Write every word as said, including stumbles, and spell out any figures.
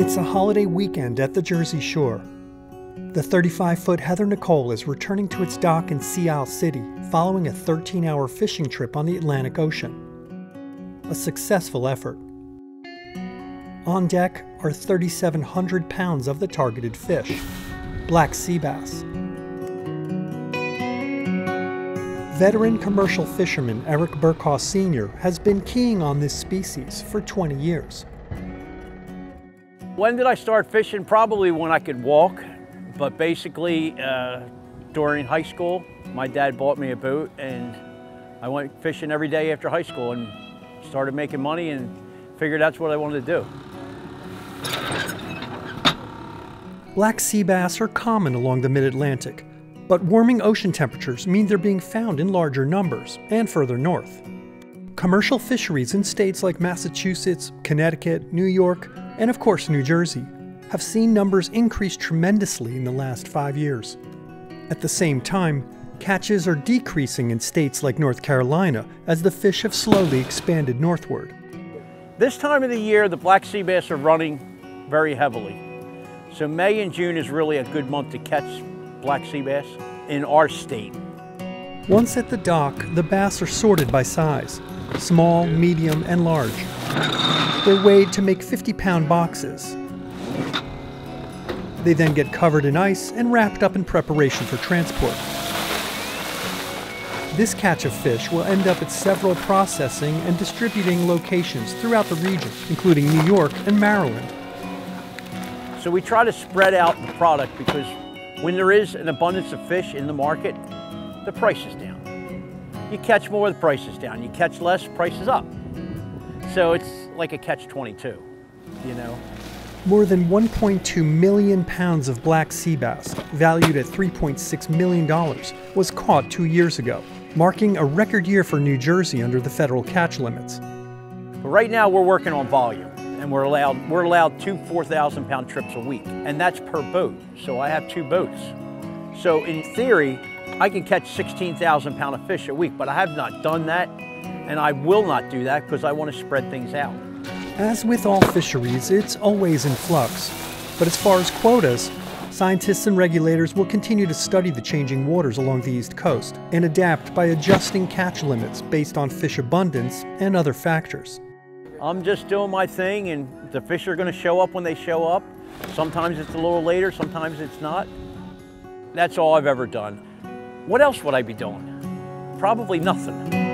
It's a holiday weekend at the Jersey Shore. The thirty-five foot Heather Nicole is returning to its dock in Sea Isle City following a thirteen hour fishing trip on the Atlantic Ocean. A successful effort. On deck are three thousand seven hundred pounds of the targeted fish, black sea bass. Veteran commercial fisherman Eric Burkaw Senior has been keying on this species for twenty years. When did I start fishing? Probably when I could walk, but basically uh, during high school, my dad bought me a boat and I went fishing every day after high school and started making money and figured that's what I wanted to do. Black sea bass are common along the mid-Atlantic, but warming ocean temperatures mean they're being found in larger numbers and further north. Commercial fisheries in states like Massachusetts, Connecticut, New York, and of course New Jersey, have seen numbers increase tremendously in the last five years. At the same time, catches are decreasing in states like North Carolina as the fish have slowly expanded northward. This time of the year, the black sea bass are running very heavily. So May and June is really a good month to catch black sea bass in our state. Once at the dock, the bass are sorted by size, small, medium, and large. They're weighed to make fifty pound boxes. They then get covered in ice and wrapped up in preparation for transport. This catch of fish will end up at several processing and distributing locations throughout the region, including New York and Maryland. So we try to spread out the product because when there is an abundance of fish in the market, the price is down. You catch more, the price is down. You catch less, price is up. So it's like a catch twenty-two, you know. More than one point two million pounds of black sea bass, valued at three point six million dollars, was caught two years ago, marking a record year for New Jersey under the federal catch limits. But right now we're working on volume, and we're allowed we're allowed two four thousand pound trips a week, and that's per boat. So I have two boats. So in theory, I can catch sixteen thousand pound of fish a week, but I have not done that. And I will not do that because I want to spread things out. As with all fisheries, it's always in flux. But as far as quotas, scientists and regulators will continue to study the changing waters along the East Coast and adapt by adjusting catch limits based on fish abundance and other factors. I'm just doing my thing, and the fish are going to show up when they show up. Sometimes it's a little later, sometimes it's not. That's all I've ever done. What else would I be doing? Probably nothing.